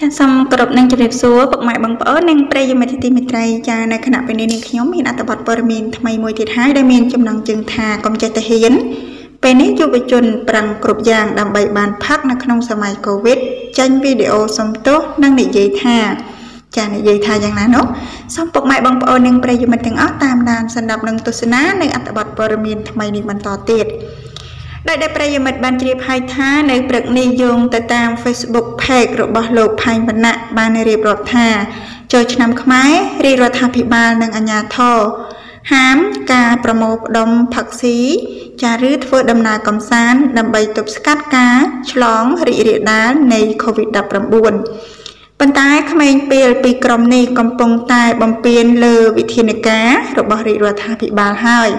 Chán xong cột nâng chụp số bậc mại bằng bỡ nâng prey dùng máy thiết bị tray cha này khả năng nhóm hiện tại tập bờ miền tham mây môi thiệt hại đại miền trong năng chừng thà công chạy hiến bên ấy chụp chun bằng cột vàng đầm bảy bàn phát năng không sao mai covid tranh video xong tốt năng để dây thà cha này dây thà chẳng là nốt xong bậc mại bằng bỡ nâng prey dùng máy tiếng áo tam đàn sân đập nâng tu sơn á nâng tại tập bờ miền tham mây nâng bàn tỏ tiệt đại đại bây giờ mình bàn trip hai tháng này bật nêu dùng tại tam Facebook page rồi bảo lộc page vận nạn ban này bật thả cho năm máy đi rồi thả bị ban đang ở nhà thọ hám cá promo đầm phật xí trà rứt vợ đầm nà cầm sán đầm bầy tụp cắt cá chóng rỉ rỉ đá này covid đập đầm buồn vận tải không anh bèo bị cầm này cầm bông tai bầm pin lơ bị thiên cá rồi bảo rỉ rồi thả bị ban hai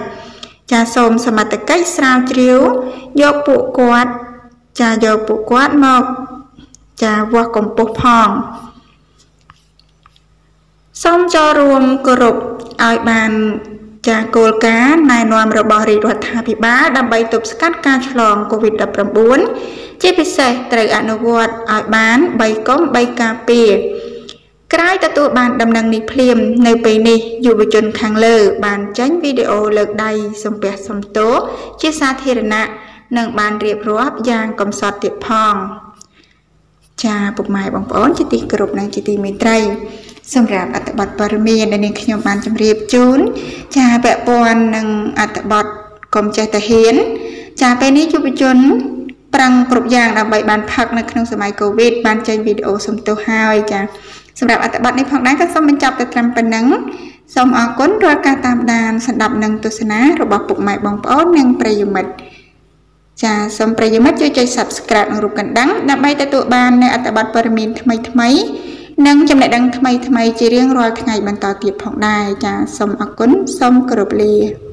cha xôm xem mặt cách sao chiếu do bộ quạt cha do bộ quạt mọc cha qua cùng bộ phòng xong cho ruộng cơ rục ai bàn cha cột cá này nằm rồi bỏ đi đoạt thả bị bá đâm bay tụp cắt cá tròn covid đập đầm bốn chế bị say trời ăn quạt ai bán bay có bay cà phê cái ta tụ bàn đầm năng nị phim nơi bề này dù bị chôn khang lơ bàn tránh video lợt đầy xong bẹt xong tố chia xa thiên nạ nâng bàn riệp rốp giang cầm sọt tiệp phong cha bục mài bằng bốn chỉ tì cột năng chỉ tì mì tây xong rạp ạt bọt parmesan nên khêu bàn chấm riệp chún cha bẹ bòn nâng ạt bọt cầm chè tà hiến cha bề này dù bị chôn prang cột giang đầm bảy bàn phật nâng trong thời covid bàn tránh video xong tố hai cha sắp đặt tại bạn đi phòng đá các xong bên chọc từ trăm phần nắng xong ở cuốn rồi ca tam đàn sẵn đập nâng tôi xin á rồi bọc bụng mày bóng bó nâng prey dùng mật chà xong prey dùng mất cho chơi subscribe nâng rụt cần đắng đã bay tới tụi bàn nơi tại bạn bởi mình thầm ấy nâng trong lại đăng thầm ấy chỉ riêng rồi thằng ngày bàn tỏ tiệp phòng đài chà xong ở cuốn xong cờ rộp lìa.